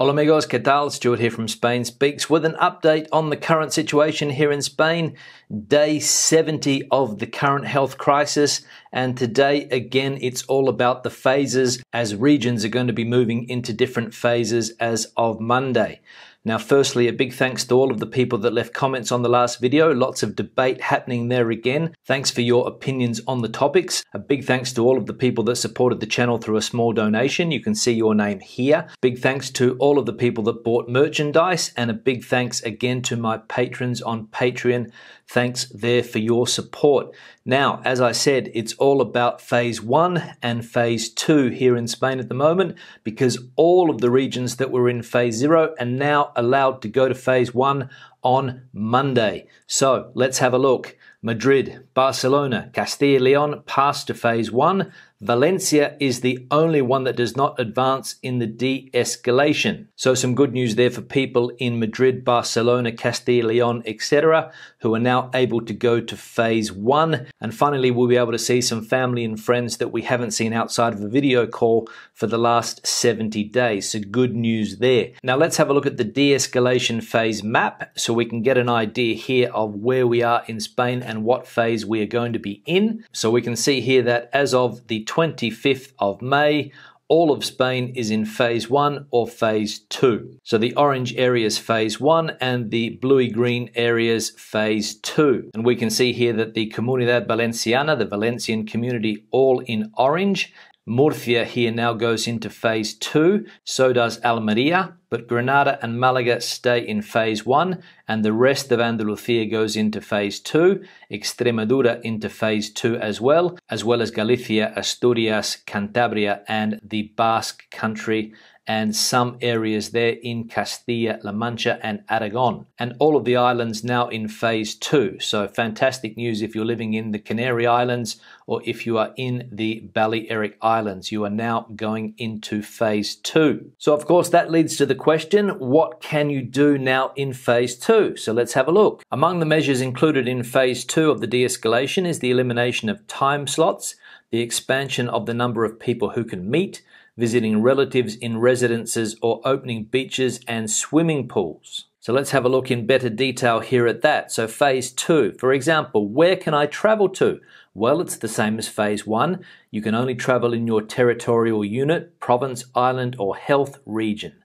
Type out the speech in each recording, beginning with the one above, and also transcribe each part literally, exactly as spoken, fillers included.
Hola amigos, ¿qué tal? Stuart here from Spain Speaks with an update on the current situation here in Spain. Day seventy of the current health crisis, and today again it's all about the phases as regions are going to be moving into different phases as of Monday. Now firstly, a big thanks to all of the people that left comments on the last video. Lots of debate happening there again. Thanks for your opinions on the topics. A big thanks to all of the people that supported the channel through a small donation. You can see your name here. Big thanks to all all of the people that bought merchandise, and a big thanks again to my patrons on Patreon. Thanks there for your support. Now, as I said, it's all about phase one and phase two here in Spain at the moment, because all of the regions that were in phase zero are now allowed to go to phase one on Monday. So let's have a look. Madrid, Barcelona, Castilla and Leon passed to phase one. Valencia is the only one that does not advance in the de-escalation. So some good news there for people in Madrid, Barcelona, Castilla and Leon, et cetera, who are now able to go to phase one. And finally, we'll be able to see some family and friends that we haven't seen outside of a video call for the last seventy days. So good news there. Now let's have a look at the de-escalation phase map so we can get an idea here of where we are in Spain and what phase we are going to be in. So we can see here that as of the twenty-fifth of May, all of Spain is in phase one or phase two. So the orange area is phase one and the bluey green areas phase two. And we can see here that the Comunidad Valenciana, the Valencian community, all in orange. Murcia here now goes into phase two, so does Almeria, but Granada and Malaga stay in phase one, and the rest of Andalusia goes into phase two, Extremadura into phase two as well, as well as Galicia, Asturias, Cantabria, and the Basque country, and some areas there in Castilla La Mancha and Aragon, and all of the islands now in phase two. So fantastic news if you're living in the Canary Islands or if you are in the Balearic Islands. You are now going into phase two. So of course that leads to the question, what can you do now in phase two? So let's have a look. Among the measures included in phase two of the de-escalation is the elimination of time slots, the expansion of the number of people who can meet, visiting relatives in residences or opening beaches and swimming pools. So let's have a look in better detail here at that. So phase two, for example, where can I travel to? Well, it's the same as phase one. You can only travel in your territorial unit, province, island, or health region.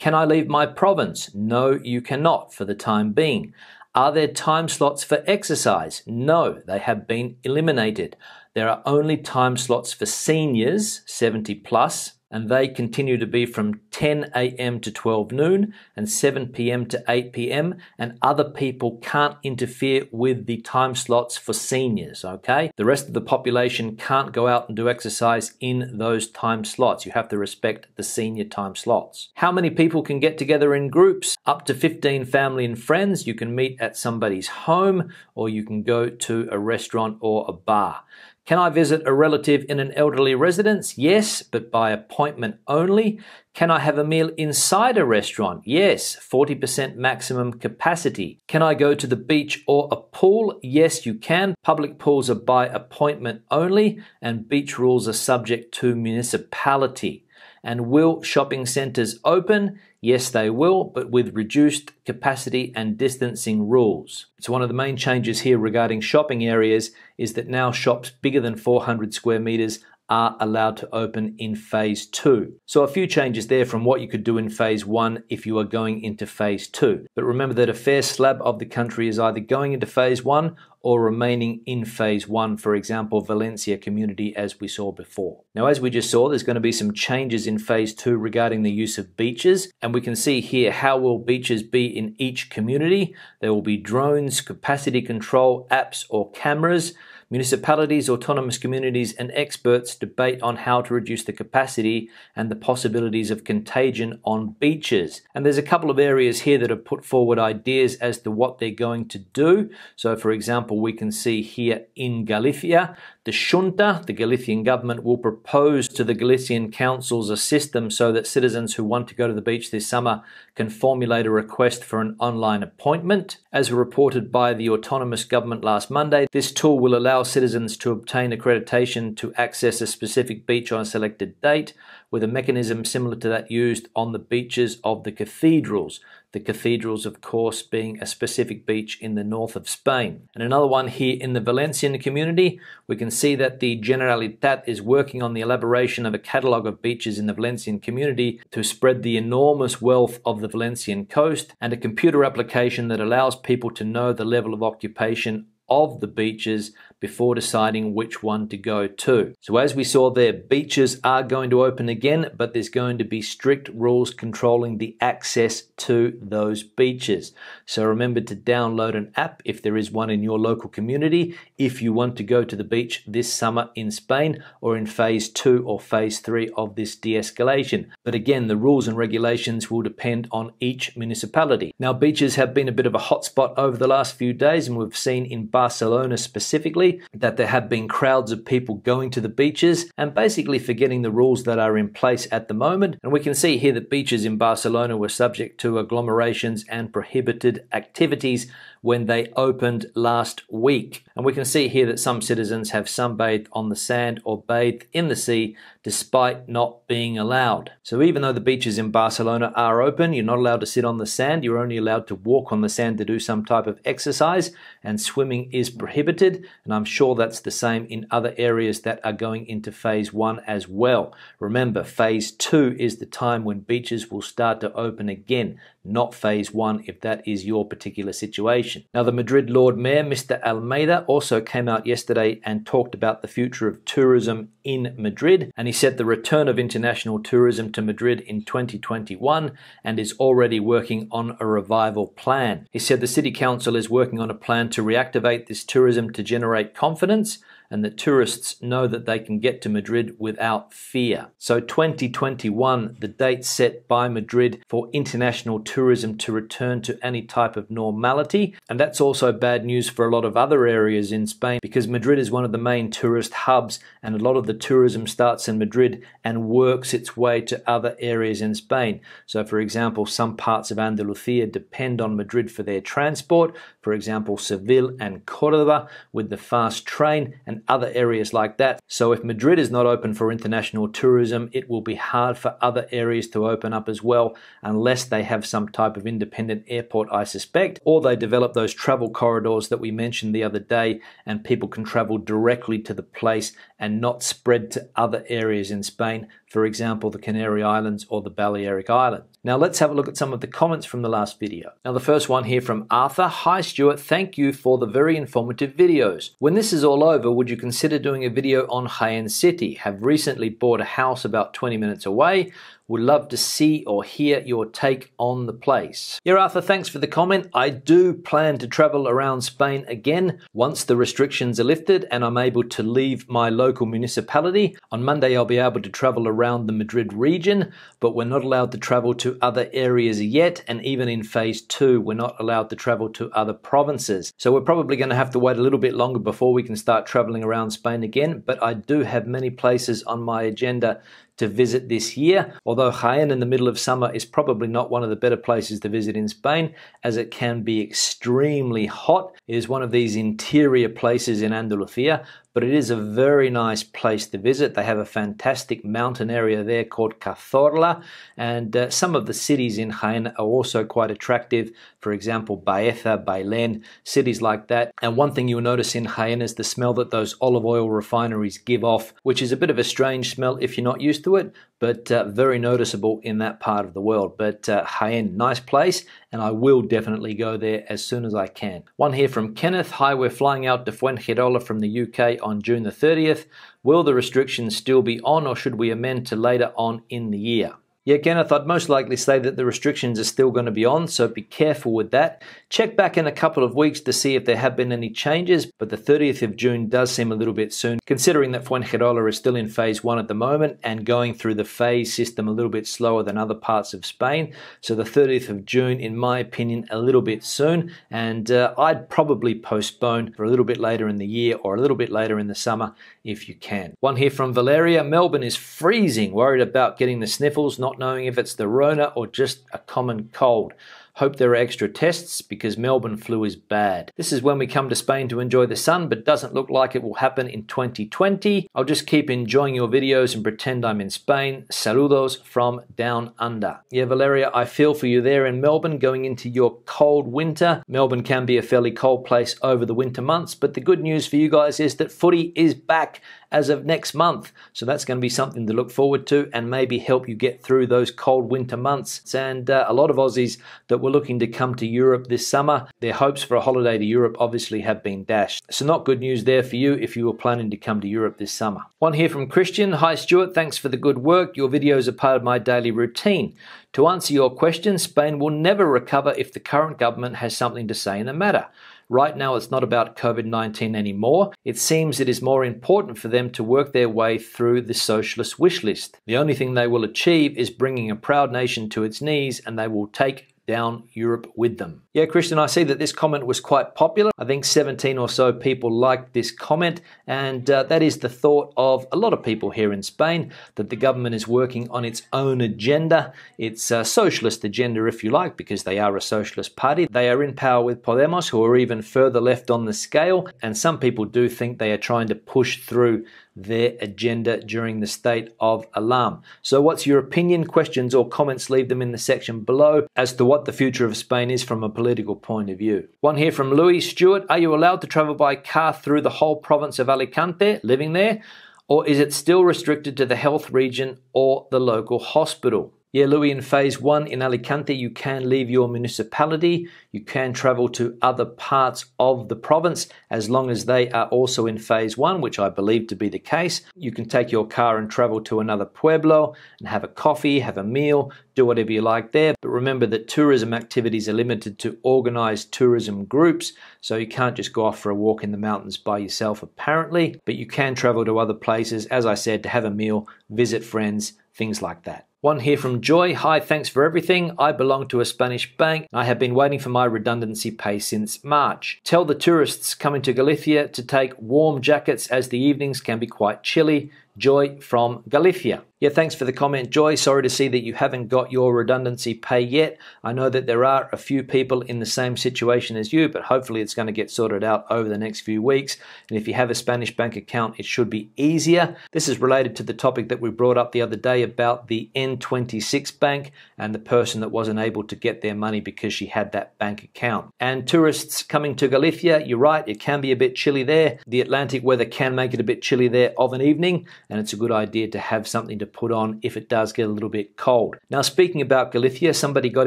Can I leave my province? No, you cannot for the time being. Are there time slots for exercise? No, they have been eliminated. There are only time slots for seniors, seventy plus, and they continue to be from ten a m to twelve noon and seven p m to eight p m, and other people can't interfere with the time slots for seniors, okay? The rest of the population can't go out and do exercise in those time slots. You have to respect the senior time slots. How many people can get together in groups? Up to fifteen family and friends. You can meet at somebody's home, or you can go to a restaurant or a bar. Can I visit a relative in an elderly residence? Yes, but by appointment only. Can I have a meal inside a restaurant? Yes, forty percent maximum capacity. Can I go to the beach or a pool? Yes, you can. Public pools are by appointment only, and beach rules are subject to municipality. And will shopping centres open? Yes, they will, but with reduced capacity and distancing rules. So one of the main changes here regarding shopping areas is that now shops bigger than four hundred square metres are allowed to open in phase two. So a few changes there from what you could do in phase one if you are going into phase two. But remember that a fair slab of the country is either going into phase one or remaining in phase one, for example, Valencia community as we saw before. Now, as we just saw, there's going to be some changes in phase two regarding the use of beaches, and we can see here how will beaches be in each community. There will be drones, capacity control, apps or cameras. Municipalities, autonomous communities, and experts debate on how to reduce the capacity and the possibilities of contagion on beaches. And there's a couple of areas here that have put forward ideas as to what they're going to do. So, for example, we can see here in Galicia, the Xunta, the Galician government, will propose to the Galician councils a system so that citizens who want to go to the beach this summer can formulate a request for an online appointment. As reported by the autonomous government last Monday, this tool will allow allow citizens to obtain accreditation to access a specific beach on a selected date, with a mechanism similar to that used on the beaches of the cathedrals. The cathedrals, of course, being a specific beach in the north of Spain. And another one here in the Valencian community, we can see that the Generalitat is working on the elaboration of a catalogue of beaches in the Valencian community to spread the enormous wealth of the Valencian coast, and a computer application that allows people to know the level of occupation of the beaches before deciding which one to go to. So as we saw there, beaches are going to open again, but there's going to be strict rules controlling the access to those beaches. So remember to download an app if there is one in your local community if you want to go to the beach this summer in Spain, or in phase two or phase three of this de-escalation. But again, the rules and regulations will depend on each municipality. Now, beaches have been a bit of a hotspot over the last few days, and we've seen in Barcelona specifically that there have been crowds of people going to the beaches and basically forgetting the rules that are in place at the moment. And we can see here that beaches in Barcelona were subject to agglomerations and prohibited activities when they opened last week. And we can see here that some citizens have sunbathed on the sand or bathed in the sea despite not being allowed. So even though the beaches in Barcelona are open, you're not allowed to sit on the sand, you're only allowed to walk on the sand to do some type of exercise, and swimming is prohibited, and I'm sure that's the same in other areas that are going into phase one as well. Remember, phase two is the time when beaches will start to open again, not phase one if that is your particular situation. Now, the Madrid Lord Mayor, Mister Almeida, also came out yesterday and talked about the future of tourism in Madrid, and he said the return of international tourism to Madrid in twenty twenty-one, and is already working on a revival plan. He said the City Council is working on a plan to reactivate this tourism to generate confidence, and that tourists know that they can get to Madrid without fear. So twenty twenty-one, the date set by Madrid for international tourism to return to any type of normality. And that's also bad news for a lot of other areas in Spain, because Madrid is one of the main tourist hubs, and a lot of the tourism starts in Madrid and works its way to other areas in Spain. So for example, some parts of Andalusia depend on Madrid for their transport, for example, Seville and Cordoba with the fast train, and other areas like that. So if Madrid is not open for international tourism, it will be hard for other areas to open up as well, unless they have some type of independent airport, I suspect, or they develop those travel corridors that we mentioned the other day, and people can travel directly to the place and not spread to other areas in Spain, for example, the Canary Islands or the Balearic Islands. Now let's have a look at some of the comments from the last video. Now the first one here from Arthur. Hi Stuart, thank you for the very informative videos. When this is all over, would you consider doing a video on Jaén City? Have recently bought a house about twenty minutes away. Would love to see or hear your take on the place. Yeah, Arthur, thanks for the comment. I do plan to travel around Spain again once the restrictions are lifted and I'm able to leave my local municipality. On Monday, I'll be able to travel around the Madrid region, but we're not allowed to travel to other areas yet. And even in phase two, we're not allowed to travel to other provinces. So we're probably going to have to wait a little bit longer before we can start traveling around Spain again. But I do have many places on my agenda to visit this year, although Jaén in the middle of summer is probably not one of the better places to visit in Spain, as it can be extremely hot. It is one of these interior places in Andalusia, but it is a very nice place to visit. They have a fantastic mountain area there called Cazorla, and uh, some of the cities in Jaén are also quite attractive, for example, Baetha, Bailen, cities like that. And one thing you'll notice in Jaén is the smell that those olive oil refineries give off, which is a bit of a strange smell if you're not used to it, but uh, very noticeable in that part of the world. But uh, Jaén, nice place, and I will definitely go there as soon as I can. One here from Kenneth. Hi, we're flying out to Fuengirola from the U K on June the thirtieth. Will the restrictions still be on, or should we amend to later on in the year? Yeah, Kenneth, I'd most likely say that the restrictions are still going to be on, so be careful with that. Check back in a couple of weeks to see if there have been any changes, but the thirtieth of June does seem a little bit soon, considering that Fuengirola is still in phase one at the moment and going through the phase system a little bit slower than other parts of Spain. So the thirtieth of June, in my opinion, a little bit soon, and uh, I'd probably postpone for a little bit later in the year or a little bit later in the summer if you can. One here from Valeria. Melbourne is freezing, worried about getting the sniffles, not knowing if it's the Rona or just a common cold. Hope there are extra tests because Melbourne flu is bad. This is when we come to Spain to enjoy the sun, but doesn't look like it will happen in twenty twenty. I'll just keep enjoying your videos and pretend I'm in Spain. Saludos from down under. Yeah, Valeria, I feel for you there in Melbourne going into your cold winter. Melbourne can be a fairly cold place over the winter months, but the good news for you guys is that footy is back as of next month. So that's going to be something to look forward to and maybe help you get through those cold winter months. And uh, a lot of Aussies that were looking to come to Europe this summer, their hopes for a holiday to Europe obviously have been dashed. So not good news there for you if you were planning to come to Europe this summer. One here from Christian. Hi Stuart, thanks for the good work. Your videos are part of my daily routine. To answer your question, Spain will never recover if the current government has something to say in the matter. Right now, it's not about COVID nineteen anymore. It seems it is more important for them to work their way through the socialist wish list. The only thing they will achieve is bringing a proud nation to its knees, and they will take down Europe with them. Yeah, Christian, I see that this comment was quite popular. I think seventeen or so people liked this comment, and uh, that is the thought of a lot of people here in Spain, that the government is working on its own agenda, its uh, socialist agenda, if you like, because they are a socialist party. They are in power with Podemos, who are even further left on the scale, and some people do think they are trying to push through their agenda during the state of alarm. So what's your opinion? Questions or comments, leave them in the section below as to what the future of Spain is from a political point of view. One here from Louis. Stuart, are you allowed to travel by car through the whole province of Alicante, living there, or is it still restricted to the health region or the local hospital? Yeah, Louis, in phase one in Alicante, you can leave your municipality. You can travel to other parts of the province as long as they are also in phase one, which I believe to be the case. You can take your car and travel to another pueblo and have a coffee, have a meal, do whatever you like there. But remember that tourism activities are limited to organized tourism groups. So you can't just go off for a walk in the mountains by yourself, apparently. But you can travel to other places, as I said, to have a meal, visit friends, things like that. One here from Joy. Hi, thanks for everything. I belong to a Spanish bank. I have been waiting for my redundancy pay since March. Tell the tourists coming to Galicia to take warm jackets as the evenings can be quite chilly. Joy from Galicia. Yeah, thanks for the comment, Joy. Sorry to see that you haven't got your redundancy pay yet. I know that there are a few people in the same situation as you, but hopefully it's going to get sorted out over the next few weeks. And if you have a Spanish bank account, it should be easier. This is related to the topic that we brought up the other day about the N twenty-six bank and the person that wasn't able to get their money because she had that bank account. And tourists coming to Galicia, you're right, it can be a bit chilly there. The Atlantic weather can make it a bit chilly there of an evening, and it's a good idea to have something to put on if it does get a little bit cold. Now, speaking about Galicia, somebody got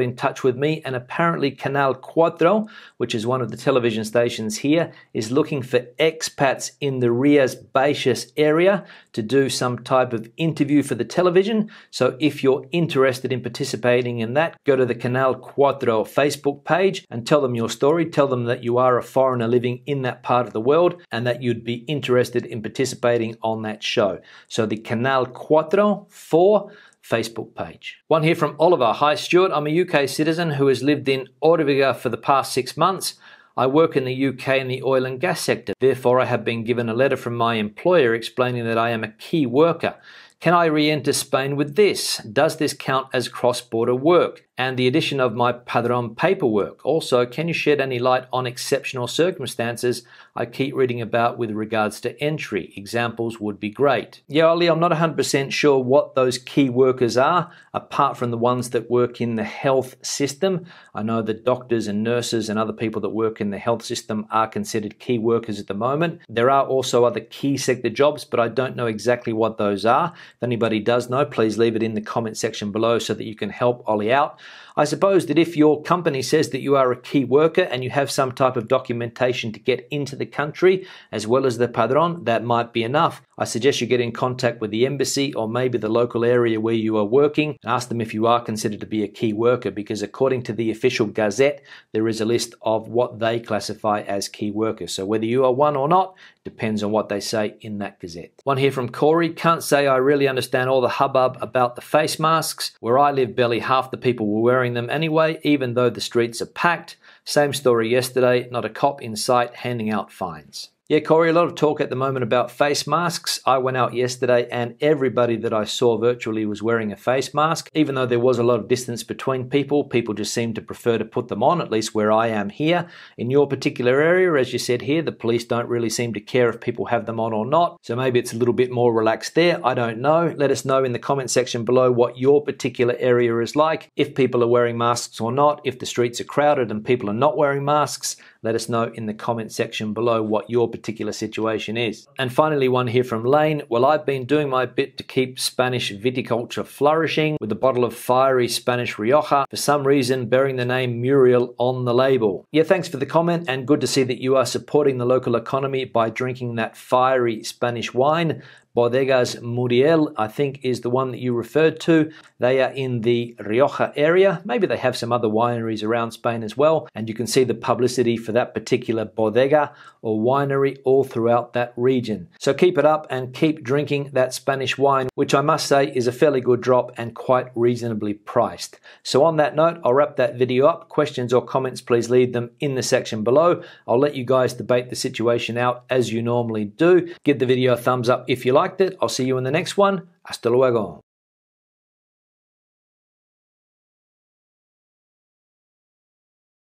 in touch with me, and apparently Canal Cuatro, which is one of the television stations here, is looking for expats in the Rias Baixas area to do some type of interview for the television. So if you're interested in participating in that, go to the Canal Cuatro Facebook page and tell them your story. Tell them that you are a foreigner living in that part of the world and that you'd be interested in participating on that show. So the Canal Cuatro for Facebook page. One here from Oliver. Hi Stuart, I'm a U K citizen who has lived in Orviga for the past six months. I work in the U K in the oil and gas sector. Therefore, I have been given a letter from my employer explaining that I am a key worker. Can I re-enter Spain with this? Does this count as cross-border work? And the addition of my Padrón paperwork. Also, can you shed any light on exceptional circumstances I keep reading about with regards to entry? Examples would be great. Yeah, Ollie, I'm not one hundred percent sure what those key workers are, apart from the ones that work in the health system. I know that doctors and nurses and other people that work in the health system are considered key workers at the moment. There are also other key sector jobs, but I don't know exactly what those are. If anybody does know, please leave it in the comment section below so that you can help Ollie out. I suppose that if your company says that you are a key worker and you have some type of documentation to get into the country, as well as the Padrón, that might be enough. I suggest you get in contact with the embassy or maybe the local area where you are working and ask them if you are considered to be a key worker, because according to the official Gazette, there is a list of what they classify as key workers. So whether you are one or not depends on what they say in that Gazette. One here from Corey. Can't say I really understand all the hubbub about the face masks. Where I live, barely half the people were wearing them anyway, even though the streets are packed. Same story yesterday, not a cop in sight handing out fines. Yeah, Corey, a lot of talk at the moment about face masks. I went out yesterday and everybody that I saw virtually was wearing a face mask. Even though there was a lot of distance between people, people just seem to prefer to put them on, at least where I am here. In your particular area, as you said here, the police don't really seem to care if people have them on or not. So maybe it's a little bit more relaxed there. I don't know. Let us know in the comment section below what your particular area is like, if people are wearing masks or not, if the streets are crowded and people are not wearing masks. Let us know in the comment section below what your particular situation is. And finally, one here from Lane. Well, I've been doing my bit to keep Spanish viticulture flourishing with a bottle of fiery Spanish Rioja, for some reason bearing the name Muriel on the label. Yeah, thanks for the comment and good to see that you are supporting the local economy by drinking that fiery Spanish wine. Bodegas Muriel, I think, is the one that you referred to. They are in the Rioja area. Maybe they have some other wineries around Spain as well. And you can see the publicity for that particular bodega or winery all throughout that region. So keep it up and keep drinking that Spanish wine, which I must say is a fairly good drop and quite reasonably priced. So on that note, I'll wrap that video up. Questions or comments, please leave them in the section below. I'll let you guys debate the situation out as you normally do. Give the video a thumbs up if you like. Liked it. I'll see you in the next one. Hasta luego.